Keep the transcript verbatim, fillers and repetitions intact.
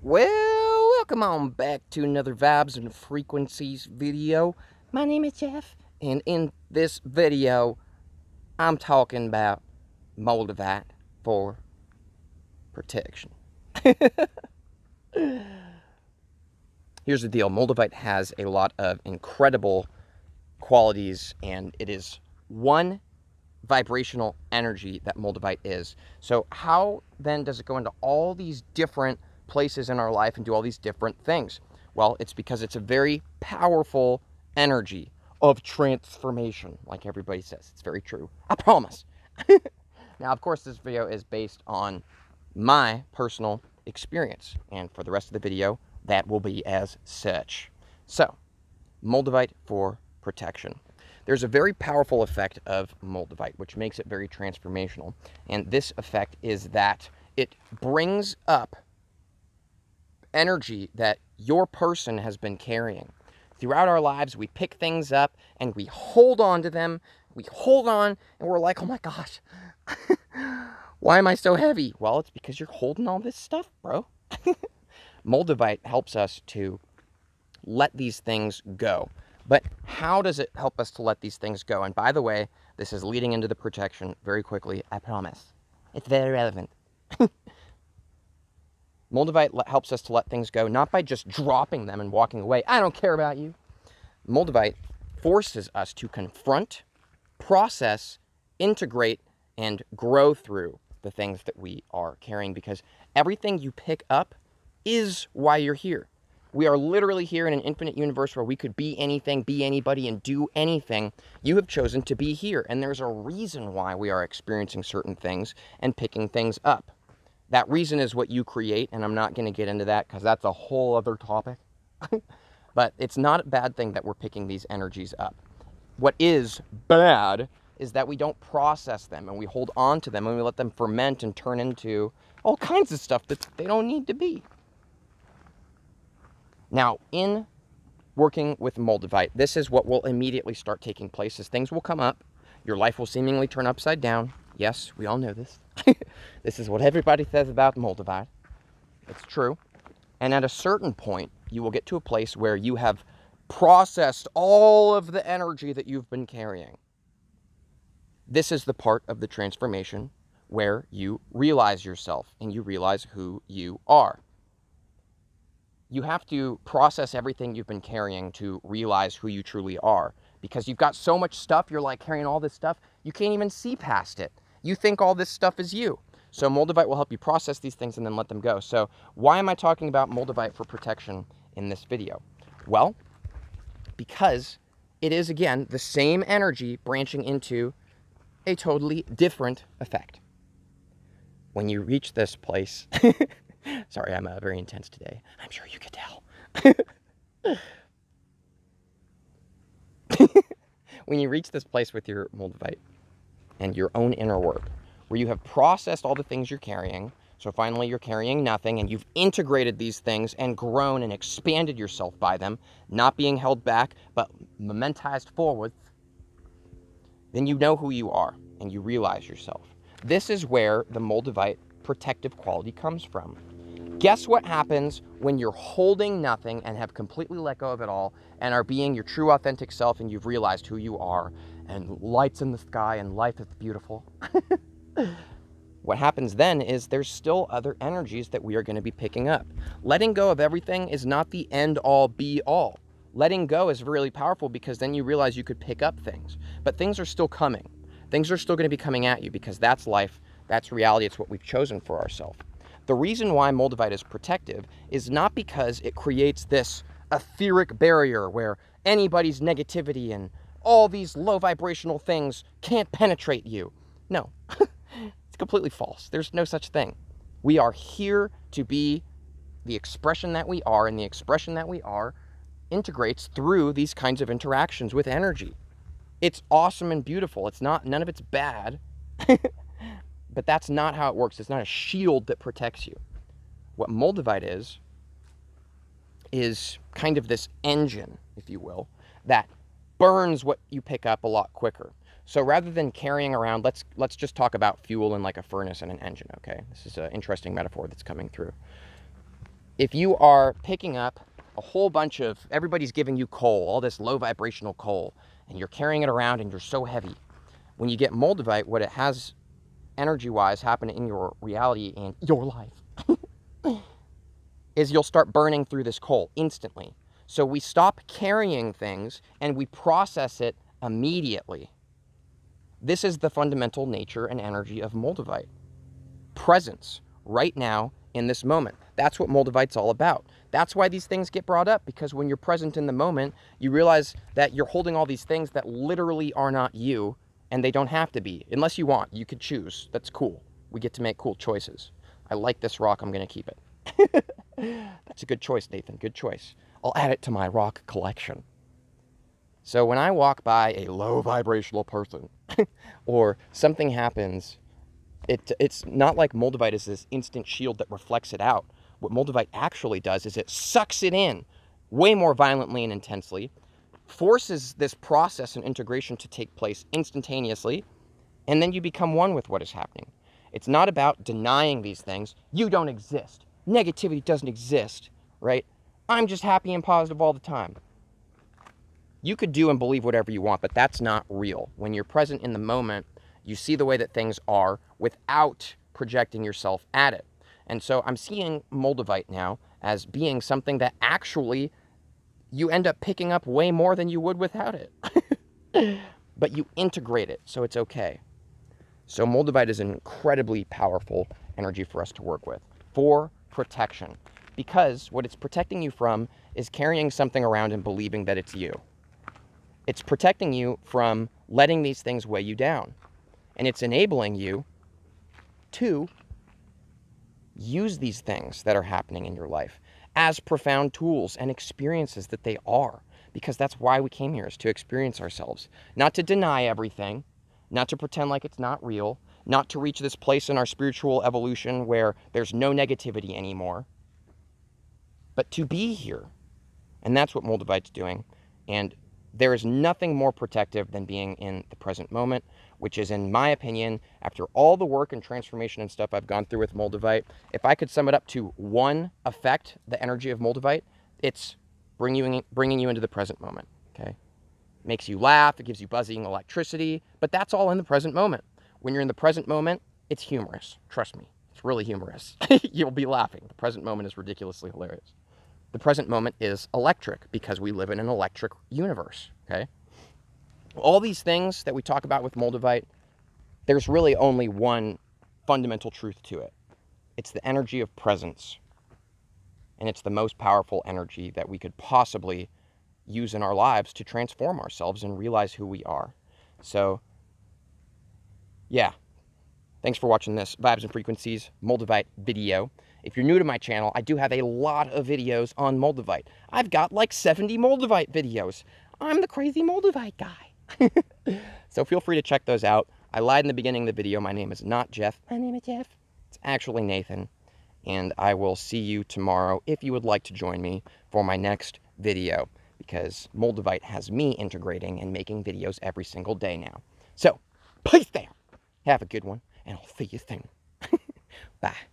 Well, welcome on back to another Vibes and Frequencies video. My name is Jeff, and in this video, I'm talking about Moldavite for protection. Here's the deal. Moldavite has a lot of incredible qualities, and it is one vibrational energy that Moldavite is. So how then does it go into all these different places in our life and do all these different things? Well, it's because it's a very powerful energy of transformation, like everybody says. It's very true, I promise. Now, of course, this video is based on my personal experience, and for the rest of the video, that will be as such. So, Moldavite for protection. There's a very powerful effect of Moldavite, which makes it very transformational, and this effect is that it brings up energy that your person has been carrying. Throughout our lives, we pick things up and we hold on to them. We hold on and we're like, oh my gosh, why am I so heavy? Well, it's because you're holding all this stuff, bro. Moldavite helps us to let these things go. But how does it help us to let these things go? And by the way, this is leading into the protection very quickly, I promise. It's very relevant. Moldavite helps us to let things go, not by just dropping them and walking away. I don't care about you. Moldavite forces us to confront, process, integrate, and grow through the things that we are carrying, because everything you pick up is why you're here. We are literally here in an infinite universe where we could be anything, be anybody, and do anything. You have chosen to be here, and there's a reason why we are experiencing certain things and picking things up. That reason is what you create, and I'm not going to get into that because that's a whole other topic. But it's not a bad thing that we're picking these energies up. What is bad is that we don't process them, and we hold on to them, and we let them ferment and turn into all kinds of stuff that they don't need to be. Now, in working with Moldavite, this is what will immediately start taking place. As things will come up, your life will seemingly turn upside down. Yes, we all know this. This is what everybody says about Moldavite. It's true. And at a certain point, you will get to a place where you have processed all of the energy that you've been carrying. This is the part of the transformation where you realize yourself and you realize who you are. You have to process everything you've been carrying to realize who you truly are, because you've got so much stuff, you're like carrying all this stuff, you can't even see past it. You think all this stuff is you. So Moldavite will help you process these things and then let them go. So why am I talking about Moldavite for protection in this video? Well, because it is, again, the same energy branching into a totally different effect. When you reach this place, sorry, I'm uh, very intense today. I'm sure you could tell. When you reach this place with your Moldavite and your own inner work, where you have processed all the things you're carrying, so finally you're carrying nothing, and you've integrated these things and grown and expanded yourself by them, not being held back, but momentized forward, then you know who you are, and you realize yourself. This is where the Moldavite protective quality comes from. Guess what happens when you're holding nothing and have completely let go of it all and are being your true authentic self and you've realized who you are and lights in the sky and life is beautiful. What happens then is there's still other energies that we are going to be picking up. Letting go of everything is not the end all be all. Letting go is really powerful because then you realize you could pick up things, but things are still coming. Things are still going to be coming at you because that's life. That's reality. It's what we've chosen for ourselves. The reason why Moldavite is protective is not because it creates this etheric barrier where anybody's negativity and all these low vibrational things can't penetrate you. No, it's completely false. There's no such thing. We are here to be the expression that we are, and the expression that we are integrates through these kinds of interactions with energy. It's awesome and beautiful. It's not, none of it's bad. But that's not how it works. It's not a shield that protects you. What Moldavite is, is kind of this engine, if you will, that burns what you pick up a lot quicker. So rather than carrying around, let's, let's just talk about fuel in like a furnace and an engine, okay? This is an interesting metaphor that's coming through. if you are picking up a whole bunch of, everybody's giving you coal, all this low vibrational coal, and you're carrying it around and you're so heavy. When you get Moldavite, what it has energy-wise happen in your reality and your life is you'll start burning through this coal instantly. So we stop carrying things and we process it immediately. This is the fundamental nature and energy of Moldavite. Presence, right now, in this moment. That's what Moldavite's all about. That's why these things get brought up, because when you're present in the moment, you realize that you're holding all these things that literally are not you, and they don't have to be. Unless you want, you could choose. That's cool. We get to make cool choices. I like this rock. I'm going to keep it. That's a good choice, Nathan. Good choice. I'll add it to my rock collection. So when I walk by a low vibrational person or something happens, it, it's not like Moldavite is this instant shield that reflects it out. What Moldavite actually does is it sucks it in way more violently and intensely, forces this process and integration to take place instantaneously, and then you become one with what is happening. It's not about denying these things. You don't exist. Negativity doesn't exist, right? I'm just happy and positive all the time. You could do and believe whatever you want, but that's not real. When you're present in the moment, you see the way that things are without projecting yourself at it. And so I'm seeing Moldavite now as being something that actually you end up picking up way more than you would without it. But you integrate it, so it's okay. So Moldavite is an incredibly powerful energy for us to work with for protection, because what it's protecting you from is carrying something around and believing that it's you. It's protecting you from letting these things weigh you down. And it's enabling you to use these things that are happening in your life as profound tools and experiences that they are. Because that's why we came here, is to experience ourselves. Not to deny everything, not to pretend like it's not real, not to reach this place in our spiritual evolution where there's no negativity anymore, but to be here. And that's what Moldavite's doing. And there is nothing more protective than being in the present moment, which is, in my opinion, after all the work and transformation and stuff I've gone through with Moldavite, if I could sum it up to one effect, the energy of Moldavite, it's bring you in, bringing you into the present moment, okay? Makes you laugh, it gives you buzzing electricity, but that's all in the present moment. When you're in the present moment, it's humorous. Trust me, it's really humorous. You'll be laughing. The present moment is ridiculously hilarious. The present moment is electric, because we live in an electric universe, okay? All these things that we talk about with Moldavite, there's really only one fundamental truth to it. It's the energy of presence. And it's the most powerful energy that we could possibly use in our lives to transform ourselves and realize who we are. So, yeah. Thanks for watching this Vibes and Frequencies Moldavite video. If you're new to my channel, I do have a lot of videos on Moldavite. I've got like seventy Moldavite videos. I'm the crazy Moldavite guy. So feel free to check those out. I lied in the beginning of the video. My name is not Jeff. My name is Jeff. It's actually Nathan. And I will see you tomorrow if you would like to join me for my next video, because Moldavite has me integrating and making videos every single day now. So, peace there. Have a good one, and I'll see you soon. Bye.